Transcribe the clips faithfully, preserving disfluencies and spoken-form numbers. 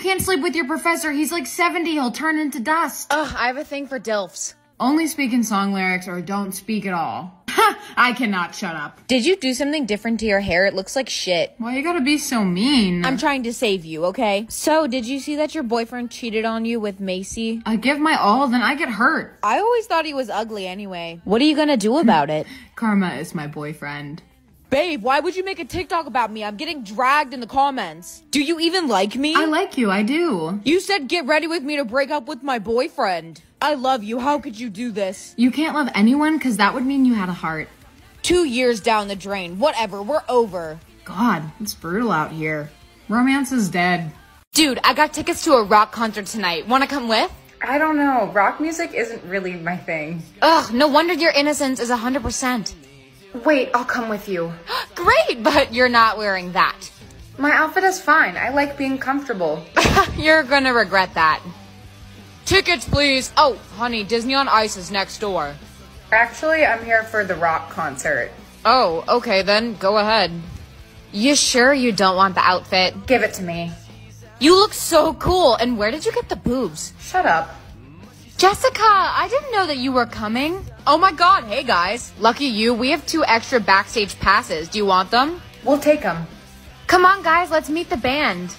Can't sleep with your professor. He's like seventy. He'll turn into dust. Ugh, I have a thing for D I L Fs. Only speak in song lyrics or don't speak at all. Ha! I cannot shut up. Did you do something different to your hair? It looks like shit. Why you gotta be so mean? I'm trying to save you, okay? So, did you see that your boyfriend cheated on you with Macy? I give my all, then I get hurt. I always thought he was ugly anyway. What are you gonna do about it? Karma is my boyfriend. Babe, why would you make a TikTok about me? I'm getting dragged in the comments. Do you even like me? I like you, I do. You said get ready with me to break up with my boyfriend. I love you, how could you do this? You can't love anyone because that would mean you had a heart. Two years down the drain, whatever, we're over. God, it's brutal out here. Romance is dead. Dude, I got tickets to a rock concert tonight. Wanna come with? I don't know, rock music isn't really my thing. Ugh, no wonder your innocence is one hundred percent. Wait, I'll come with you. Great, but you're not wearing that. My outfit is fine. I like being comfortable. You're gonna regret that. Tickets, please. Oh, honey, Disney on Ice is next door. Actually, I'm here for the rock concert. Oh, okay, then go ahead. You sure you don't want the outfit? Give it to me. You look so cool. And where did you get the boobs? Shut up. Jessica, I didn't know that you were coming. Oh my god, hey guys. Lucky you, we have two extra backstage passes. Do you want them? We'll take them. Come on guys, let's meet the band.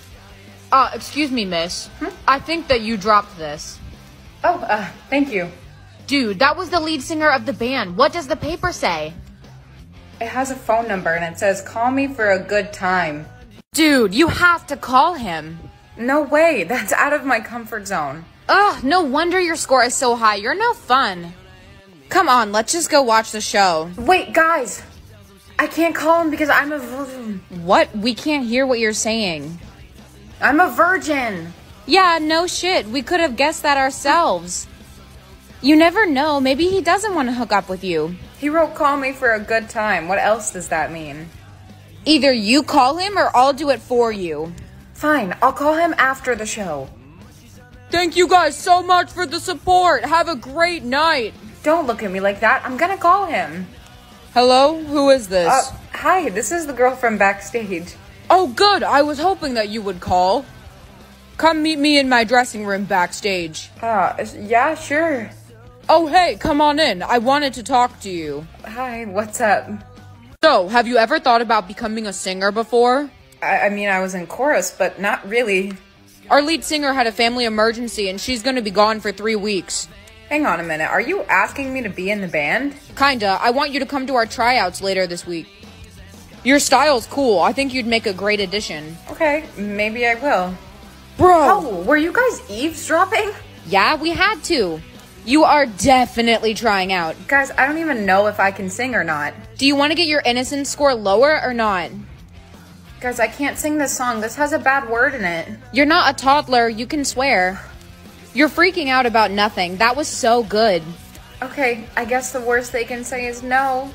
Uh, excuse me, miss. Hmm? I think that you dropped this. Oh, uh, thank you. Dude, that was the lead singer of the band. What does the paper say? It has a phone number and it says, call me for a good time. Dude, you have to call him. No way, that's out of my comfort zone. Ugh, no wonder your score is so high. You're no fun. Come on, let's just go watch the show. Wait, guys. I can't call him because I'm a virgin. What? We can't hear what you're saying. I'm a virgin. Yeah, no shit. We could have guessed that ourselves. You never know. Maybe he doesn't want to hook up with you. He wrote, call me for a good time. What else does that mean? Either you call him or I'll do it for you. Fine, I'll call him after the show. Thank you guys so much for the support. Have a great night. Don't look at me like that. I'm gonna call him. Hello? Who is this? Uh, hi, this is the girl from backstage. Oh, good. I was hoping that you would call. Come meet me in my dressing room backstage. Uh, yeah, sure. Oh, hey, come on in. I wanted to talk to you. Hi, what's up? So, have you ever thought about becoming a singer before? I, I mean, I was in chorus, but not really. Our lead singer had a family emergency, and she's going to be gone for three weeks. Hang on a minute. Are you asking me to be in the band? Kinda. I want you to come to our tryouts later this week. Your style's cool. I think you'd make a great addition. Okay, maybe I will. Bro! Oh, were you guys eavesdropping? Yeah, we had to. You are definitely trying out. Guys, I don't even know if I can sing or not. Do you want to get your innocence score lower or not? Guys, I can't sing this song. This has a bad word in it. You're not a toddler. You can swear. You're freaking out about nothing. That was so good. Okay, I guess the worst they can say is no.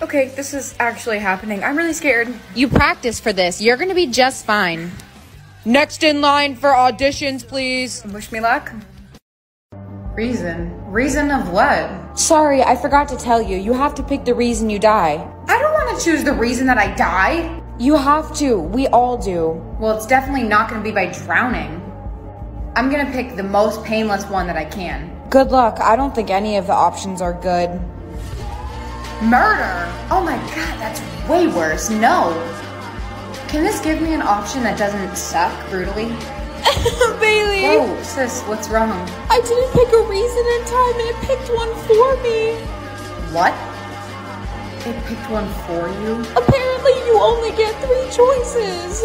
Okay, this is actually happening. I'm really scared. You practice for this. You're gonna be just fine. Next in line for auditions, please. Wish me luck. Reason? Reason of what? Sorry, I forgot to tell you. You have to pick the reason you die. I don't want to choose the reason that I die. You have to. We all do. Well, it's definitely not going to be by drowning. I'm going to pick the most painless one that I can. Good luck. I don't think any of the options are good. Murder? Oh my god, that's way worse. No. Can this give me an option that doesn't suck brutally? Bailey! Oh, sis, what's wrong? I didn't pick a reason in time and it picked one for me. What? It picked one for you? Apparently you only get three choices.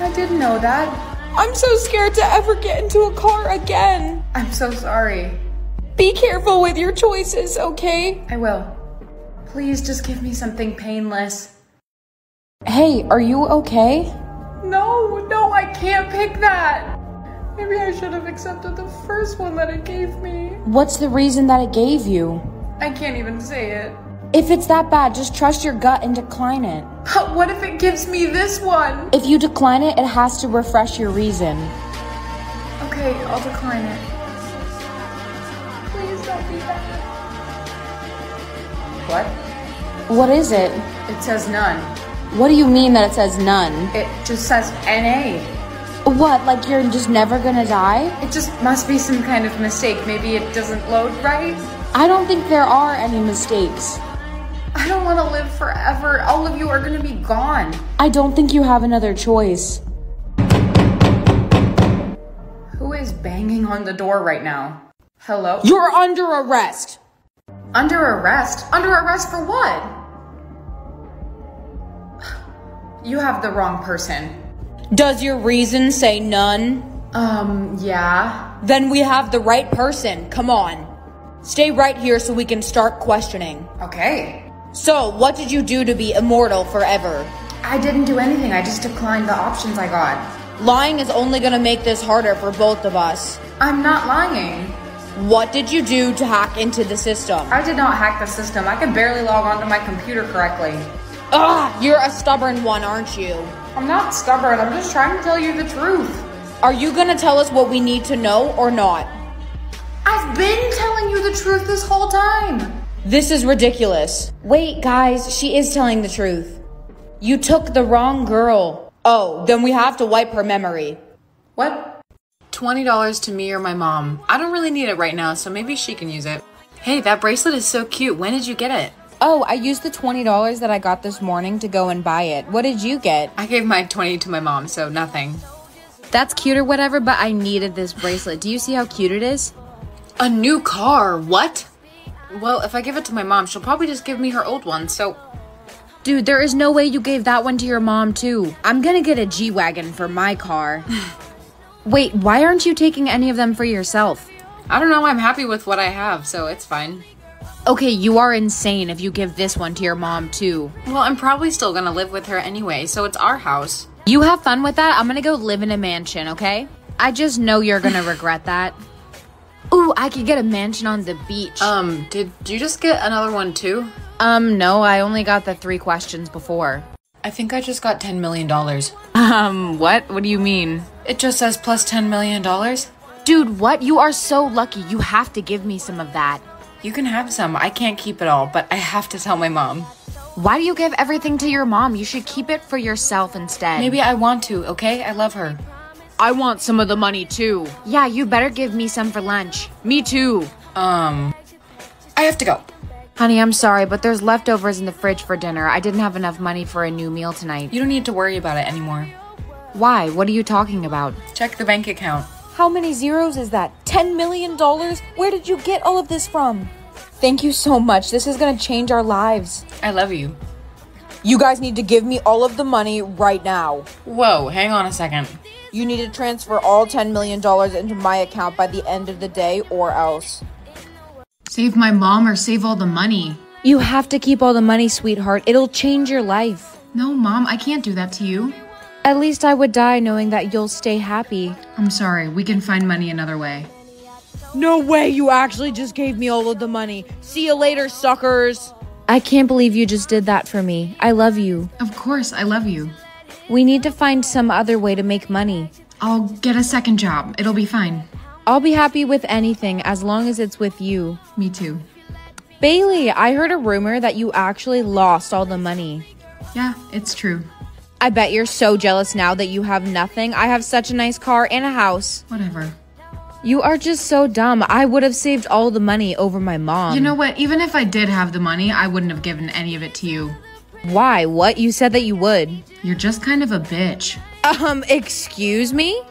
I didn't know that. I'm so scared to ever get into a car again. I'm so sorry. Be careful with your choices, okay? I will. Please just give me something painless. Hey, are you okay? No, no, I can't pick that. Maybe I should have accepted the first one that it gave me. What's the reason that it gave you? I can't even say it. If it's that bad, just trust your gut and decline it. But what if it gives me this one? If you decline it, it has to refresh your reason. Okay, I'll decline it. Please don't be bad. What? What is it? It says none. What do you mean that it says none? It just says N A. What, like you're just never gonna die? It just must be some kind of mistake. Maybe it doesn't load right? I don't think there are any mistakes. I don't want to live forever. All of you are gonna be gone. I don't think you have another choice. Who is banging on the door right now? Hello? You're under arrest! Under arrest? Under arrest for what? You have the wrong person. Does your reason say none? Um, yeah. Then we have the right person. Come on. Stay right here so we can start questioning. Okay. So, what did you do to be immortal forever? I didn't do anything. I just declined the options I got. Lying is only gonna make this harder for both of us. I'm not lying. What did you do to hack into the system? I did not hack the system. I could barely log onto my computer correctly. Ugh, you're a stubborn one, aren't you? I'm not stubborn, I'm just trying to tell you the truth. Are you gonna tell us what we need to know or not? I've been telling you the truth this whole time. This is ridiculous. Wait, guys, she is telling the truth. You took the wrong girl. Oh, then we have to wipe her memory. What? twenty dollars to me or my mom. I don't really need it right now, so maybe she can use it. Hey, that bracelet is so cute. When did you get it? Oh, I used the twenty dollars that I got this morning to go and buy it. What did you get? I gave my twenty to my mom, so nothing. That's cute or whatever, but I needed this bracelet. Do you see how cute it is? A new car, what? Well, if I give it to my mom, she'll probably just give me her old one, so... Dude, there is no way you gave that one to your mom, too. I'm gonna get a G-Wagon for my car. Wait, why aren't you taking any of them for yourself? I don't know, I'm happy with what I have, so it's fine. Okay, you are insane if you give this one to your mom, too. Well, I'm probably still gonna live with her anyway, so it's our house. You have fun with that. I'm gonna go live in a mansion, okay? I just know you're gonna regret that. Ooh, I could get a mansion on the beach. Um, did you just get another one, too? Um, no, I only got the three questions before. I think I just got ten million dollars. Um, what? What do you mean? It just says plus ten million dollars. Dude, what? You are so lucky. You have to give me some of that. You can have some. I can't keep it all, but I have to tell my mom. Why do you give everything to your mom? You should keep it for yourself instead. Maybe I want to, okay? I love her. I want some of the money too. Yeah, you better give me some for lunch. Me too. Um, I have to go. Honey, I'm sorry, but there's leftovers in the fridge for dinner. I didn't have enough money for a new meal tonight. You don't need to worry about it anymore. Why? What are you talking about? Check the bank account. How many zeros is that? ten million dollars? Where did you get all of this from? Thank you so much. This is gonna change our lives. I love you. You guys need to give me all of the money right now. Whoa, hang on a second. You need to transfer all ten million dollars into my account by the end of the day or else. Save my mom or save all the money. You have to keep all the money, sweetheart. It'll change your life. No, Mom, I can't do that to you. At least I would die knowing that you'll stay happy. I'm sorry, we can find money another way. No way, you actually just gave me all of the money. See you later, suckers. I can't believe you just did that for me. I love you. Of course, I love you. We need to find some other way to make money. I'll get a second job. It'll be fine. I'll be happy with anything as long as it's with you. Me too. Bailey, I heard a rumor that you actually lost all the money. Yeah, it's true. I bet you're so jealous now that you have nothing. I have such a nice car and a house. Whatever. You are just so dumb. I would have saved all the money over my mom. You know what? Even if I did have the money, I wouldn't have given any of it to you. Why? What? You said that you would. You're just kind of a bitch. Um, excuse me?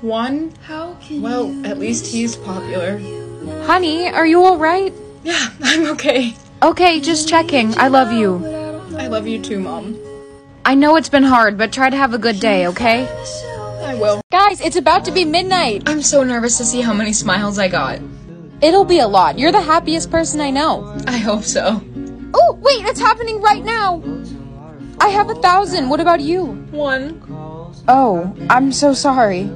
One? How can well, you at least he's popular. Honey, are you all right? Yeah, I'm okay. Okay, just checking. I love you. I love you too, Mom. I know it's been hard, but try to have a good day, okay? I will. Guys, it's about to be midnight. I'm so nervous to see how many smiles I got. It'll be a lot. You're the happiest person I know. I hope so. Oh, wait, it's happening right now. I have a thousand. What about you? One. Oh, I'm so sorry.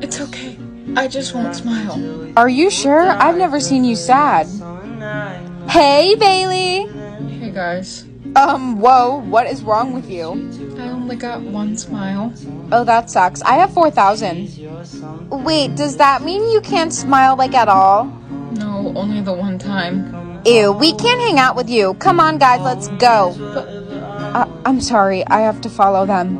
It's okay. I just won't smile. Are you sure? I've never seen you sad. Hey, Bailey. Hey, guys. Um, whoa, what is wrong with you? I only got one smile. Oh, that sucks. I have four thousand. Wait, does that mean you can't smile, like, at all? No, only the one time. Ew, we can't hang out with you. Come on, guys, let's go. But, uh, I'm sorry, I have to follow them.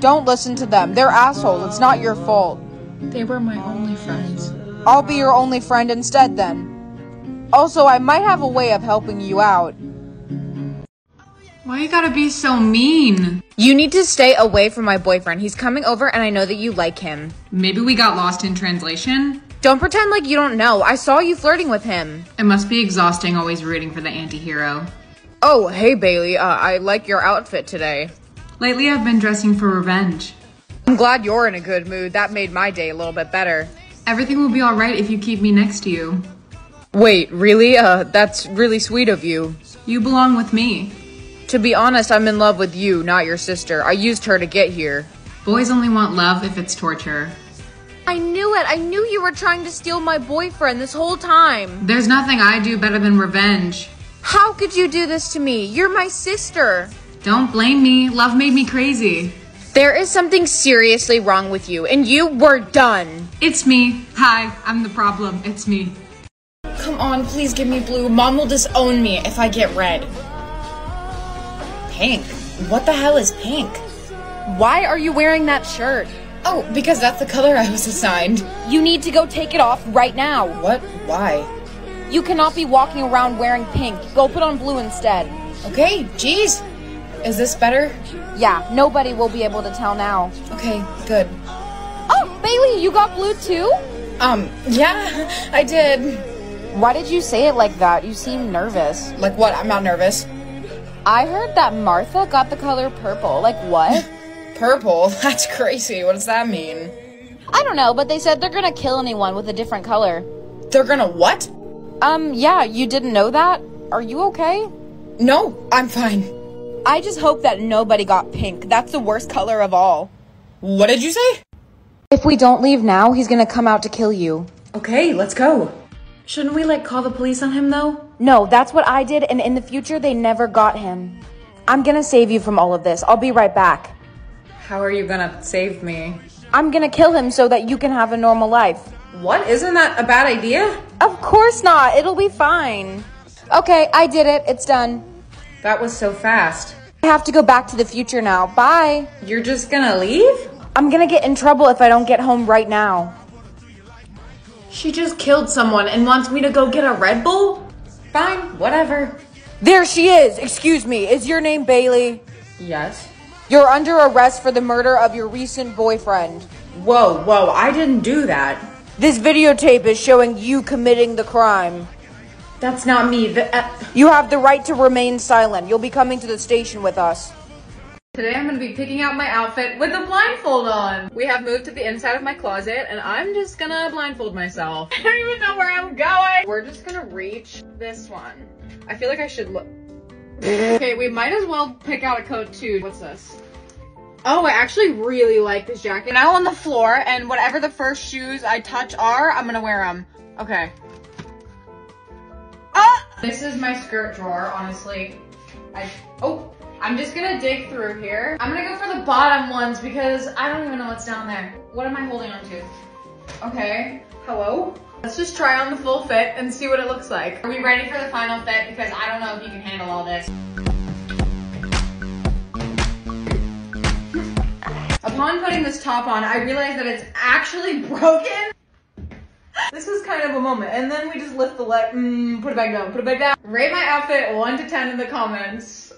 Don't listen to them. They're assholes. It's not your fault. They were my only friends. I'll be your only friend instead then. Also, I might have a way of helping you out. Why you gotta be so mean? You need to stay away from my boyfriend. He's coming over and I know that you like him. Maybe we got lost in translation? Don't pretend like you don't know. I saw you flirting with him. It must be exhausting always rooting for the anti-hero. Oh, hey Bailey, uh, I like your outfit today. Lately I've been dressing for revenge. I'm glad you're in a good mood. That made my day a little bit better. Everything will be all right if you keep me next to you. Wait, really? Uh, that's really sweet of you. You belong with me. To be honest, I'm in love with you, not your sister. I used her to get here. Boys only want love if it's torture. I knew it! I knew you were trying to steal my boyfriend this whole time! There's nothing I do better than revenge. How could you do this to me? You're my sister! Don't blame me. Love made me crazy. There is something seriously wrong with you, and you were done. It's me. Hi, I'm the problem. It's me. Come on, please give me blue. Mom will disown me if I get red. Pink? What the hell is pink? Why are you wearing that shirt? Oh, because that's the color I was assigned. You need to go take it off right now. What? Why? You cannot be walking around wearing pink. Go put on blue instead. Okay, jeez. Is this better? Yeah, nobody will be able to tell now. Okay, good. Oh, Bailey, you got blue too? Um, yeah, I did. Why did you say it like that? You seem nervous. Like what? I'm not nervous. I heard that Martha got the color purple. Like what? Purple? That's crazy. What does that mean? I don't know, but they said they're gonna kill anyone with a different color. They're gonna what? Um, yeah, you didn't know that? Are you okay? No, I'm fine. I just hope that nobody got pink. That's the worst color of all. What did you say? If we don't leave now, he's gonna come out to kill you. Okay, let's go. Shouldn't we, like, call the police on him, though? No, that's what I did, and in the future, they never got him. I'm gonna save you from all of this. I'll be right back. How are you gonna save me? I'm gonna kill him so that you can have a normal life. What? Isn't that a bad idea? Of course not. It'll be fine. Okay, I did it. It's done. That was so fast. I have to go back to the future now. Bye. You're just gonna leave? I'm gonna get in trouble if I don't get home right now. She just killed someone and wants me to go get a Red Bull? Fine, whatever. There she is! Excuse me, is your name Bailey? Yes. You're under arrest for the murder of your recent boyfriend. Whoa, whoa, I didn't do that. This videotape is showing you committing the crime. That's not me. The, uh... You have the right to remain silent. You'll be coming to the station with us. Today I'm going to be picking out my outfit with a blindfold on. We have moved to the inside of my closet and I'm just going to blindfold myself. I don't even know where I'm going. We're just going to reach this one. I feel like I should look. Okay, we might as well pick out a coat too. What's this? Oh, I actually really like this jacket. Now on the floor, and whatever the first shoes I touch are, I'm going to wear them. Okay. Ah! This is my skirt drawer, honestly. I... Oh! I'm just gonna dig through here. I'm gonna go for the bottom ones because I don't even know what's down there. What am I holding on to? Okay, hello? Let's just try on the full fit and see what it looks like. Are we ready for the final fit? Because I don't know if you can handle all this. Upon putting this top on, I realized that it's actually broken. This was kind of a moment, and then we just lift the leg, mm, put it back down, put it back down. Rate my outfit one to ten in the comments.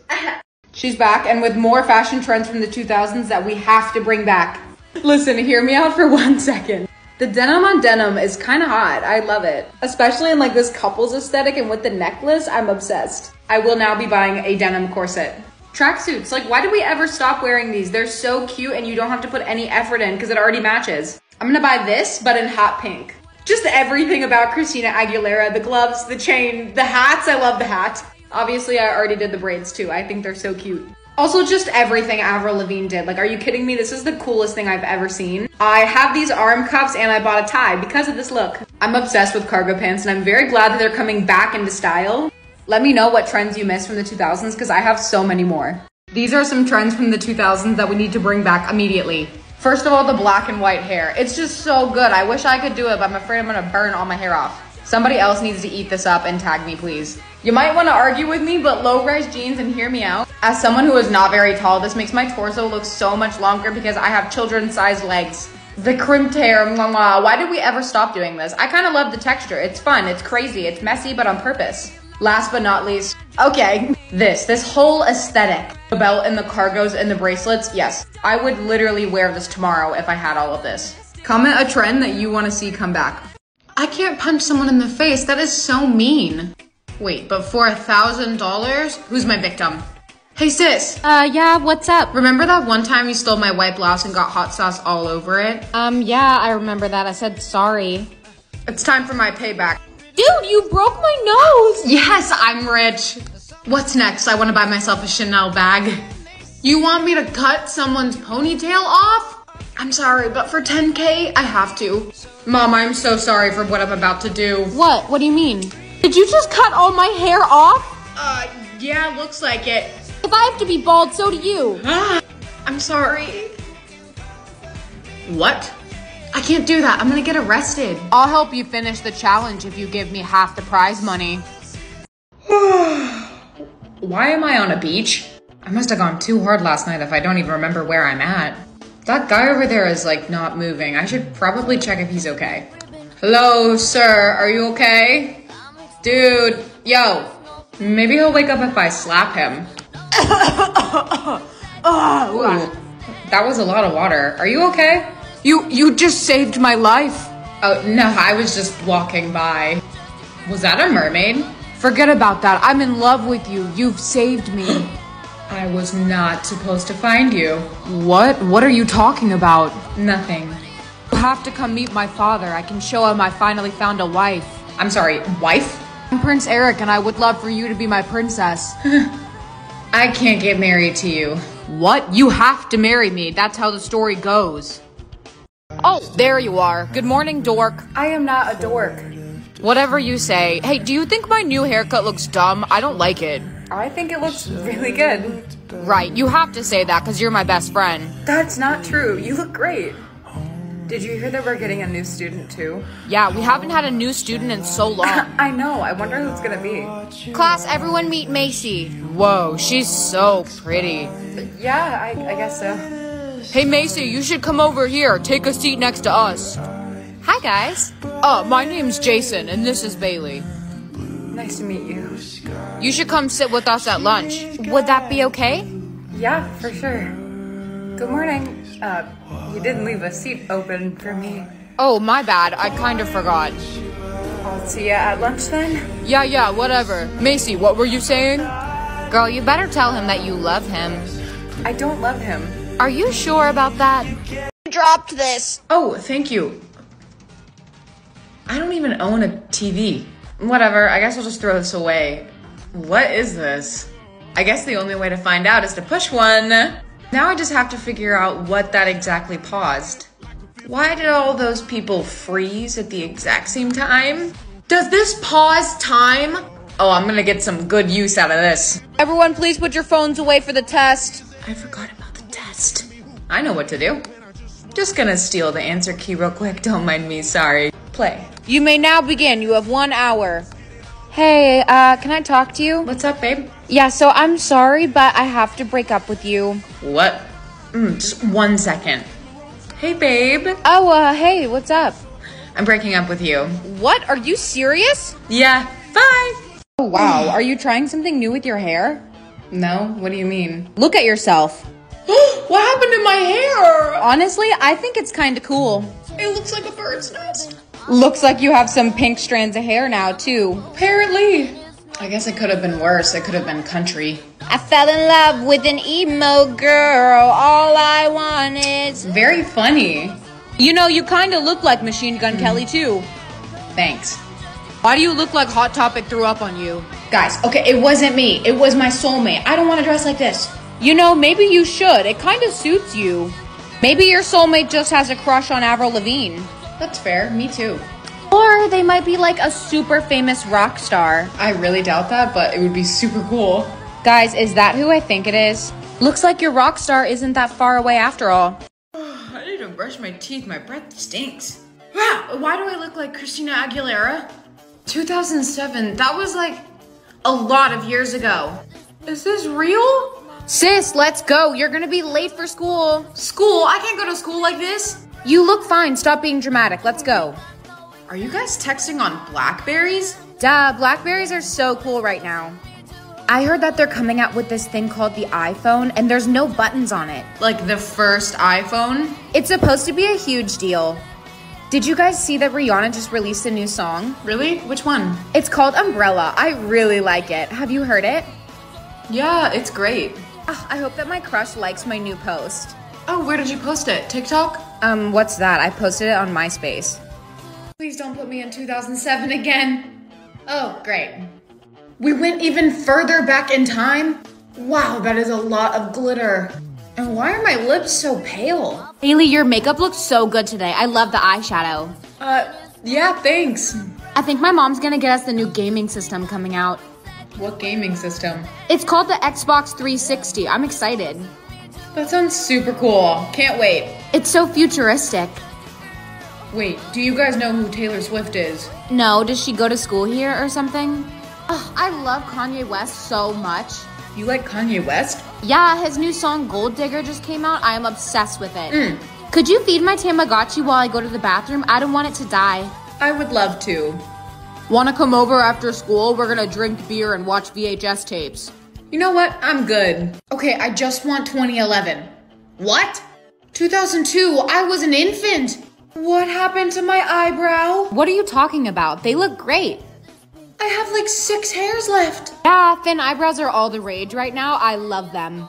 She's back, and with more fashion trends from the two thousands that we have to bring back. Listen, hear me out for one second. The denim on denim is kind of hot. I love it. Especially in like this couple's aesthetic, and with the necklace, I'm obsessed. I will now be buying a denim corset. Tracksuits, like why did we ever stop wearing these? They're so cute and you don't have to put any effort in because it already matches. I'm gonna buy this, but in hot pink. Just everything about Christina Aguilera, the gloves, the chain, the hats, I love the hat. Obviously, I already did the braids too. I think they're so cute. Also, just everything Avril Lavigne did. Like, are you kidding me? This is the coolest thing I've ever seen. I have these arm cuffs and I bought a tie because of this look. I'm obsessed with cargo pants and I'm very glad that they're coming back into style. Let me know what trends you missed from the two thousands because I have so many more. These are some trends from the two thousands that we need to bring back immediately. First of all, the black and white hair. It's just so good. I wish I could do it, but I'm afraid I'm gonna burn all my hair off. Somebody else needs to eat this up and tag me, please. You might want to argue with me, but low-rise jeans, and hear me out. As someone who is not very tall, this makes my torso look so much longer because I have children-sized legs. The crimped hair, mwah, mwah. Why did we ever stop doing this? I kind of love the texture. It's fun, it's crazy, it's messy, but on purpose. Last but not least, okay, this, this whole aesthetic. The belt and the cargos and the bracelets, yes. I would literally wear this tomorrow if I had all of this. Comment a trend that you want to see come back. I can't punch someone in the face, that is so mean. Wait, but for a thousand dollars? Who's my victim? Hey sis! Uh, yeah, what's up? Remember that one time you stole my white blouse and got hot sauce all over it? Um, yeah, I remember that. I said sorry. It's time for my payback. Dude, you broke my nose! Yes, I'm rich! What's next? I want to buy myself a Chanel bag. You want me to cut someone's ponytail off? I'm sorry, but for ten K, I have to. Mom, I'm so sorry for what I'm about to do. What? What do you mean? Did you just cut all my hair off? Uh, yeah, looks like it. If I have to be bald, so do you. I'm sorry. What? I can't do that. I'm gonna get arrested. I'll help you finish the challenge if you give me half the prize money. Why am I on a beach? I must have gone too hard last night if I don't even remember where I'm at. That guy over there is like not moving. I should probably check if he's okay. Hello, sir. Are you okay? Dude, yo, maybe he'll wake up if I slap him. Ooh, that was a lot of water. Are you okay? You you just saved my life. Oh, no, I was just walking by. Was that a mermaid? Forget about that. I'm in love with you. You've saved me. I was not supposed to find you. What? What are you talking about? Nothing. You have to come meet my father. I can show him I finally found a wife. I'm sorry, wife? I'm Prince Eric, and I would love for you to be my princess. I can't get married to you. What? You have to marry me. That's how the story goes. Oh, there you are. Good morning, dork. I am not a dork. Whatever you say. Hey, do you think my new haircut looks dumb? I don't like it. I think it looks really good. Right, you have to say that because you're my best friend. That's not true. You look great. Did you hear that we're getting a new student too? Yeah, we haven't had a new student in so long. I know, I wonder who it's gonna be. Class, everyone meet Macy. Whoa, she's so pretty. Yeah, I, I guess so. Hey Macy, you should come over here. Take a seat next to us. Hi guys. Uh, my name's Jason and this is Bailey. Nice to meet you. You should come sit with us at lunch. Would that be okay? Yeah, for sure. Good morning. Uh, you didn't leave a seat open for me. Oh, my bad. I kind of forgot. I'll see ya at lunch then? Yeah, yeah, whatever. Macy, what were you saying? Girl, you better tell him that you love him. I don't love him. Are you sure about that? You dropped this. Oh, thank you. I don't even own a T V. Whatever, I guess I'll just throw this away. What is this? I guess the only way to find out is to push one. Now I just have to figure out what that exactly paused. Why did all those people freeze at the exact same time? Does this pause time? Oh, I'm gonna get some good use out of this. Everyone, please put your phones away for the test. I forgot about the test. I know what to do. Just gonna steal the answer key real quick. Don't mind me, sorry. Play. You may now begin. You have one hour. Hey, uh, can I talk to you? What's up, babe? Yeah, so I'm sorry, but I have to break up with you. What? Mm, just one second. Hey, babe. Oh, uh, hey, what's up? I'm breaking up with you. What? Are you serious? Yeah. Bye. Oh, wow. Are you trying something new with your hair? No. What do you mean? Look at yourself. What happened to my hair? Honestly, I think it's kind of cool. It looks like a bird's nest. Looks like you have some pink strands of hair now, too. Apparently. I guess it could have been worse. It could have been country. I fell in love with an emo girl. All I want is... Very funny. You know, you kind of look like Machine Gun mm. Kelly, too. Thanks. Why do you look like Hot Topic threw up on you? Guys, okay, it wasn't me. It was my soulmate. I don't want to dress like this. You know, maybe you should. It kind of suits you. Maybe your soulmate just has a crush on Avril Lavigne. That's fair. Me too. Or they might be like a super famous rock star. I really doubt that, but it would be super cool. Guys, is that who I think it is? Looks like your rock star isn't that far away after all. I need to brush my teeth. My breath stinks. Wow, why do I look like Christina Aguilera? two thousand seven, that was like... a lot of years ago. Is this real? Sis, let's go. You're gonna be late for school. School? I can't go to school like this. You look fine. Stop being dramatic. Let's go. Are you guys texting on Blackberries? Duh, Blackberries are so cool right now. I heard that they're coming out with this thing called the iPhone, and there's no buttons on it. Like the first iPhone? It's supposed to be a huge deal. Did you guys see that Rihanna just released a new song? Really? Which one? It's called Umbrella. I really like it. Have you heard it? Yeah, it's great. Oh, I hope that my crush likes my new post. Oh, where did you post it? TikTok? Um, what's that? I posted it on MySpace. Please don't put me in two thousand seven again. Oh, great. We went even further back in time. Wow, that is a lot of glitter. And why are my lips so pale? Haley, your makeup looks so good today. I love the eyeshadow. Uh, yeah, thanks. I think my mom's gonna get us the new gaming system coming out. What gaming system? It's called the Xbox three sixty. I'm excited. That sounds super cool. Can't wait. It's so futuristic. Wait, do you guys know who Taylor Swift is? No, does she go to school here or something? Oh, I love Kanye West so much. You like Kanye West? Yeah, his new song Gold Digger just came out. I am obsessed with it. Mm. Could you feed my Tamagotchi while I go to the bathroom? I don't want it to die. I would love to. Wanna come over after school? We're gonna drink beer and watch V H S tapes. You know what? I'm good. Okay, I just want twenty eleven. What? two thousand two, I was an infant. What happened to my eyebrow? What are you talking about? They look great. I have like six hairs left. Yeah, thin eyebrows are all the rage right now. I love them.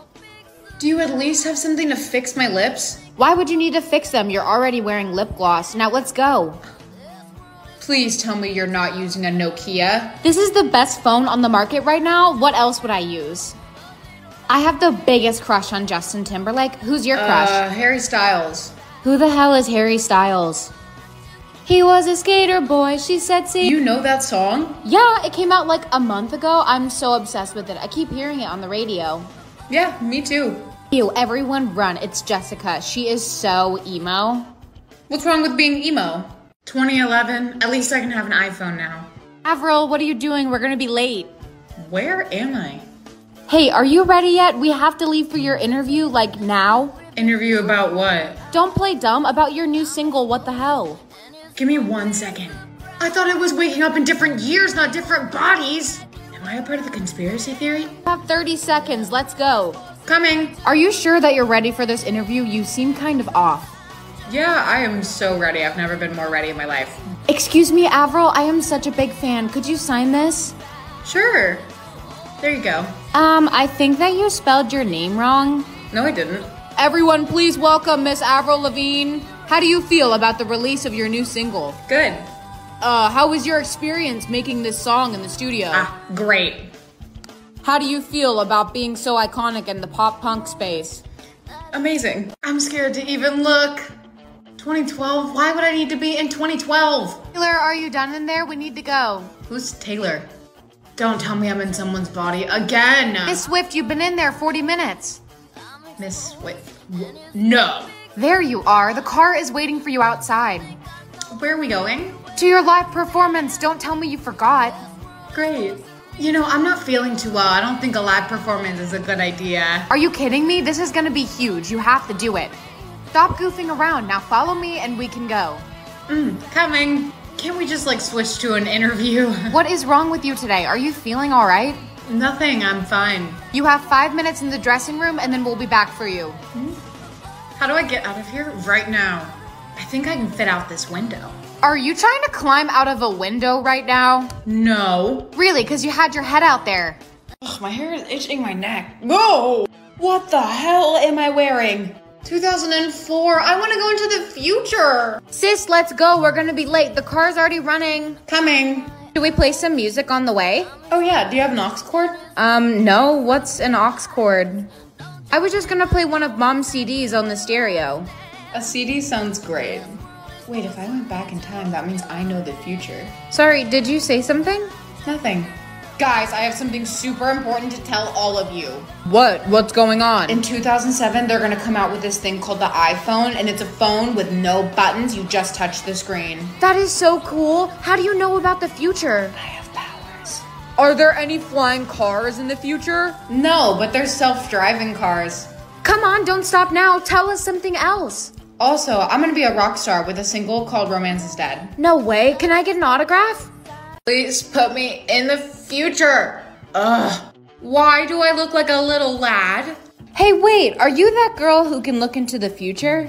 Do you at least have something to fix my lips? Why would you need to fix them? You're already wearing lip gloss. Now let's go. Please tell me you're not using a Nokia. This is the best phone on the market right now. What else would I use? I have the biggest crush on Justin Timberlake. Who's your crush? Uh, Harry Styles. Who the hell is Harry Styles? He was a skater boy, she said, see. You know that song? Yeah, it came out like a month ago. I'm so obsessed with it. I keep hearing it on the radio. Yeah, me too. Ew, everyone run. It's Jessica. She is so emo. What's wrong with being emo? twenty eleven. At least I can have an iPhone now. Avril, what are you doing? We're going to be late. Where am I? Hey, are you ready yet? We have to leave for your interview, like now. Interview about what? Don't play dumb. About your new single, What the Hell. Give me one second. I thought I was waking up in different years, not different bodies. Am I a part of the conspiracy theory? You have thirty seconds. Let's go. Coming. Are you sure that you're ready for this interview? You seem kind of off. Yeah, I am so ready. I've never been more ready in my life. Excuse me, Avril. I am such a big fan. Could you sign this? Sure. There you go. Um, I think that you spelled your name wrong. No, I didn't. Everyone, please welcome Miss Avril Lavigne. How do you feel about the release of your new single? Good. Uh, how was your experience making this song in the studio? Ah, great. How do you feel about being so iconic in the pop punk space? Amazing. I'm scared to even look. twenty twelve, why would I need to be in twenty twelve? Taylor, are you done in there? We need to go. Who's Taylor? Don't tell me I'm in someone's body again. Miss Swift, you've been in there forty minutes. Miss Swift, no. There you are. The car is waiting for you outside. Where are we going? To your live performance. Don't tell me you forgot. Great. You know, I'm not feeling too well. I don't think a live performance is a good idea. Are you kidding me? This is going to be huge. You have to do it. Stop goofing around. Now follow me and we can go. Mm, coming. Can't we just like switch to an interview? What is wrong with you today? Are you feeling all right? Nothing. I'm fine. You have five minutes in the dressing room and then we'll be back for you. Hmm? How do I get out of here right now? I think I can fit out this window. Are you trying to climb out of a window right now? No. Really? Because you had your head out there. Ugh, my hair is itching my neck. Whoa! What the hell am I wearing? two thousand four. I want to go into the future. Sis, let's go. We're going to be late. The car's already running. Coming. Should we play some music on the way? Oh, yeah. Do you have an aux cord? Um, no. What's an aux cord? I was just gonna play one of Mom's C Ds on the stereo. A C D sounds great. Wait, if I went back in time, that means I know the future. Sorry, did you say something? Nothing. Guys, I have something super important to tell all of you. What? What's going on? In two thousand seven, they're gonna come out with this thing called the iPhone, and it's a phone with no buttons. You just touch the screen. That is so cool. How do you know about the future? I have powers. Are there any flying cars in the future? No, but there's self-driving cars. Come on, don't stop now. Tell us something else. Also, I'm gonna be a rock star with a single called Romance is Dead. No way. Can I get an autograph? Please put me in the future. Ugh. Why do I look like a little lad? Hey, wait. Are you that girl who can look into the future?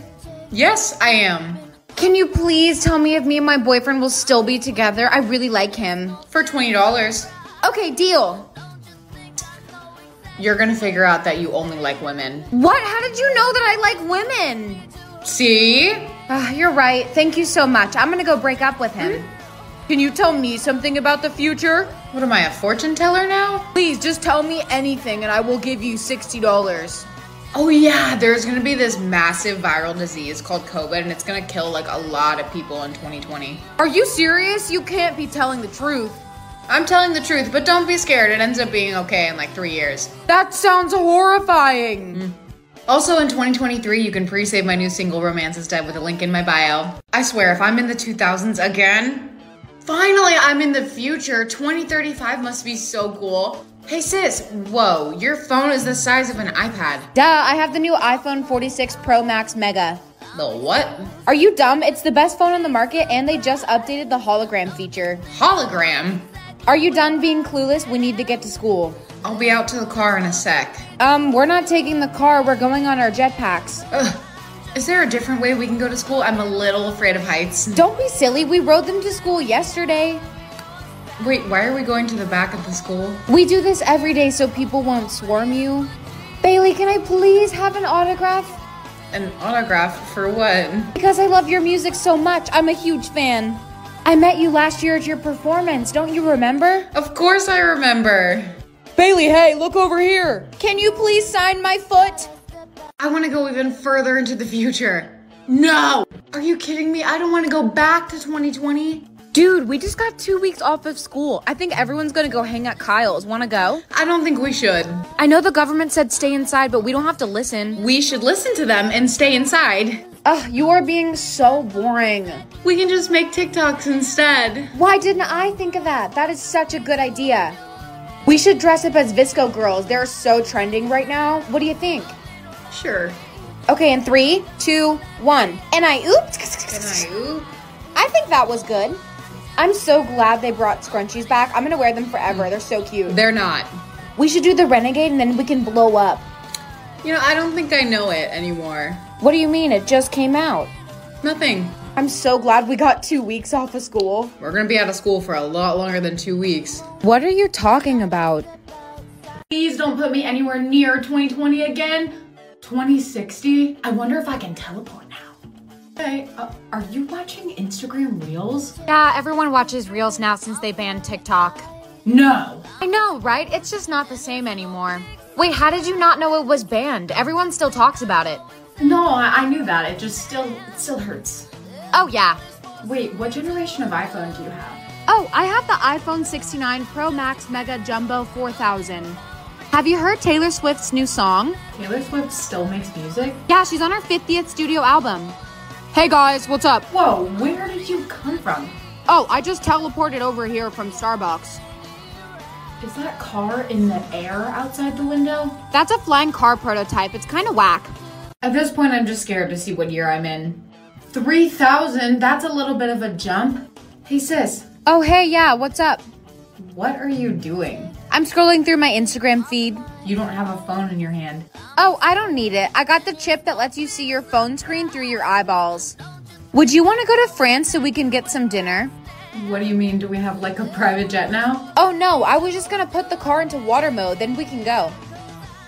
Yes, I am. Can you please tell me if me and my boyfriend will still be together? I really like him. For twenty dollars. Okay, deal. You're gonna figure out that you only like women. What? How did you know that I like women? See? Uh, you're right. Thank you so much. I'm gonna go break up with him. Mm-hmm. Can you tell me something about the future? What am I, a fortune teller now? Please, just tell me anything and I will give you sixty dollars. Oh yeah, there's gonna be this massive viral disease called COVID and it's gonna kill like a lot of people in twenty twenty. Are you serious? You can't be telling the truth. I'm telling the truth, but don't be scared. It ends up being okay in like three years. That sounds horrifying. Mm. Also in twenty twenty-three, you can pre-save my new single Romance is Dead with a link in my bio. I swear, if I'm in the two thousands again, finally I'm in the future. twenty thirty-five must be so cool. Hey sis, whoa, your phone is the size of an iPad. Duh, I have the new iPhone forty-six Pro Max Mega. The what? Are you dumb? It's the best phone on the market and they just updated the hologram feature. Hologram? Are you done being clueless? We need to get to school. I'll be out to the car in a sec. Um, we're not taking the car, we're going on our jetpacks. Ugh. Is there a different way we can go to school? I'm a little afraid of heights. Don't be silly, we rode them to school yesterday. Wait, why are we going to the back of the school? We do this every day so people won't swarm you. Bailey, can I please have an autograph? An autograph for what? Because I love your music so much. I'm a huge fan. I met you last year at your performance. Don't you remember? Of course I remember. Bailey, hey, look over here. Can you please sign my foot? I want to go even further into the future. No! Are you kidding me? I don't want to go back to twenty twenty. Dude, we just got two weeks off of school. I think everyone's gonna go hang at Kyle's. Wanna go? I don't think we should. I know the government said stay inside, but we don't have to listen. We should listen to them and stay inside. Ugh, you are being so boring. We can just make TikToks instead. Why didn't I think of that? That is such a good idea. We should dress up as Visco girls. They're so trending right now. What do you think? Sure. Okay, in three, two, one. And I ooped. And I ooped. I think that was good. I'm so glad they brought scrunchies back. I'm gonna wear them forever. They're so cute. They're not. We should do the Renegade and then we can blow up. You know, I don't think I know it anymore. What do you mean? It just came out. Nothing. I'm so glad we got two weeks off of school. We're gonna be out of school for a lot longer than two weeks. What are you talking about? Please don't put me anywhere near twenty twenty again. twenty sixty? I wonder if I can teleport now. Hey, uh, are you watching Instagram Reels? Yeah, everyone watches Reels now since they banned TikTok. No! I know, right? It's just not the same anymore. Wait, how did you not know it was banned? Everyone still talks about it. No, I, I knew that. It just still, it still hurts. Oh, yeah. Wait, what generation of iPhone do you have? Oh, I have the iPhone sixty-nine Pro Max Mega Jumbo four thousand. Have you heard Taylor Swift's new song? Taylor Swift still makes music? Yeah, she's on her fiftieth studio album. Hey guys, what's up? Whoa, where did you come from? Oh, I just teleported over here from Starbucks. Is that car in the air outside the window? That's a flying car prototype. It's kind of whack. At this point, I'm just scared to see what year I'm in. three thousand? That's a little bit of a jump. Hey sis. Oh, hey, yeah, what's up? What are you doing? I'm scrolling through my Instagram feed. You don't have a phone in your hand. Oh, I don't need it. I got the chip that lets you see your phone screen through your eyeballs. Would you want to go to France so we can get some dinner? What do you mean? Do we have like a private jet now? Oh no, I was just gonna put the car into water mode, then we can go.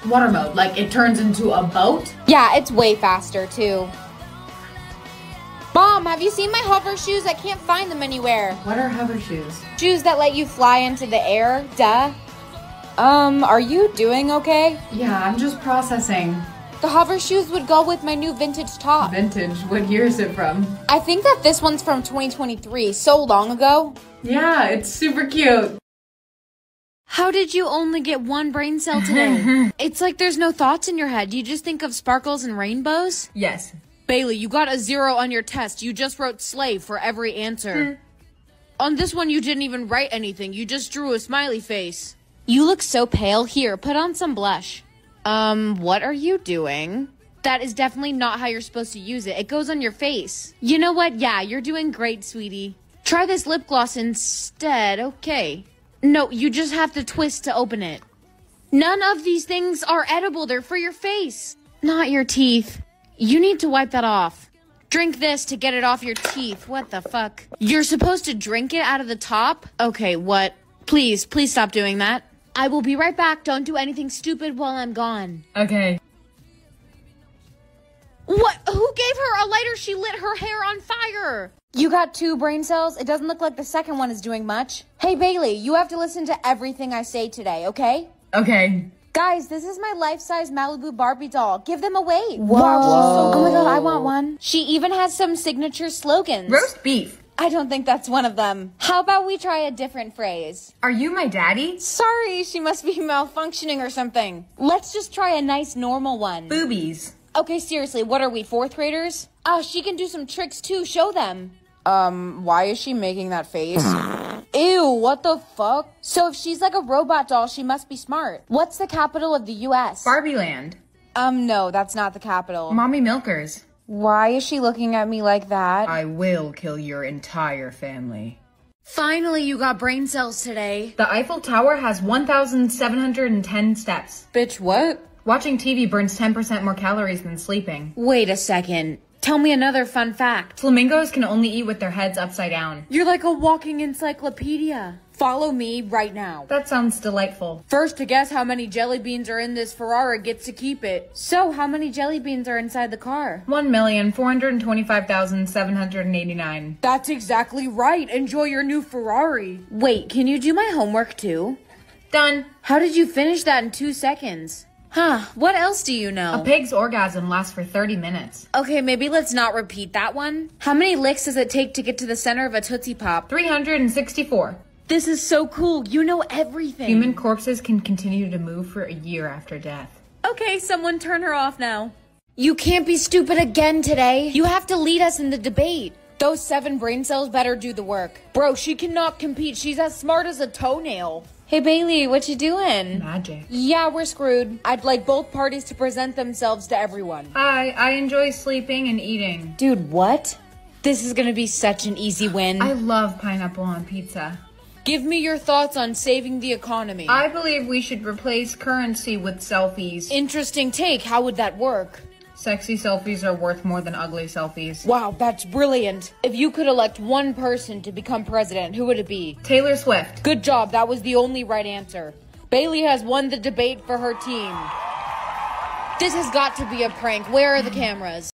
Water mode? Like it turns into a boat? Yeah, it's way faster too. Mom, have you seen my hover shoes? I can't find them anywhere. What are hover shoes? Shoes that let you fly into the air, duh. Um, are you doing okay? Yeah, I'm just processing. The hover shoes would go with my new vintage top. Vintage? What year is it from? I think that this one's from twenty twenty-three, so long ago. Yeah, it's super cute. How did you only get one brain cell today? It's like there's no thoughts in your head. You just think of sparkles and rainbows? Yes. Bailey, you got a zero on your test. You just wrote slave for every answer. On this one, you didn't even write anything. You just drew a smiley face. You look so pale. Here, put on some blush. Um, what are you doing? That is definitely not how you're supposed to use it. It goes on your face. You know what? Yeah, you're doing great, sweetie. Try this lip gloss instead, okay. No, you just have to twist to open it. None of these things are edible. They're for your face, not your teeth. You need to wipe that off. Drink this to get it off your teeth. What the fuck? You're supposed to drink it out of the top? Okay, what? Please, please stop doing that. I will be right back. Don't do anything stupid while I'm gone. Okay. What? Who gave her a lighter? She lit her hair on fire. You got two brain cells? It doesn't look like the second one is doing much. Hey, Bailey, you have to listen to everything I say today, okay? Okay. Guys, this is my life-size Malibu Barbie doll. Give them away. Whoa. Whoa. Oh my god, I want one. She even has some signature slogans. Roast beef. I don't think that's one of them. How about we try a different phrase? Are you my daddy? Sorry, she must be malfunctioning or something. Let's just try a nice normal one. Boobies. Okay, seriously, what are we, fourth graders? Oh, she can do some tricks too. Show them. Um, why is she making that face? Ew, what the fuck? So if she's like a robot doll, she must be smart. What's the capital of the U S? Barbie Land. Um, no, that's not the capital. Mommy Milkers. Why is she looking at me like that? I will kill your entire family. Finally, you got brain cells today. The Eiffel Tower has one thousand seven hundred ten steps. Bitch, what? Watching T V burns ten percent more calories than sleeping. Wait a second. Tell me another fun fact. Flamingos can only eat with their heads upside down. You're like a walking encyclopedia. Follow me right now. That sounds delightful. First to guess how many jelly beans are in this Ferrari gets to keep it. So, how many jelly beans are inside the car? one million four hundred twenty-five thousand seven hundred eighty-nine. That's exactly right. Enjoy your new Ferrari. Wait, can you do my homework too? Done. How did you finish that in two seconds? Huh, what else do you know? A pig's orgasm lasts for thirty minutes. Okay, maybe let's not repeat that one. How many licks does it take to get to the center of a Tootsie Pop? three hundred sixty-four. This is so cool. You know everything. Human corpses can continue to move for a year after death. Okay, someone turn her off now. You can't be stupid again today. You have to lead us in the debate. Those seven brain cells better do the work. Bro, she cannot compete. She's as smart as a toenail. Hey, Bailey, what you doing? Magic. Yeah, we're screwed. I'd like both parties to present themselves to everyone. Hi, I enjoy sleeping and eating. Dude, what? This is gonna be such an easy win. I love pineapple on pizza. Give me your thoughts on saving the economy. I believe we should replace currency with selfies. Interesting take. How would that work? Sexy selfies are worth more than ugly selfies. Wow, that's brilliant. If you could elect one person to become president, who would it be? Taylor Swift. Good job. That was the only right answer. Bailey has won the debate for her team. This has got to be a prank. Where are the cameras?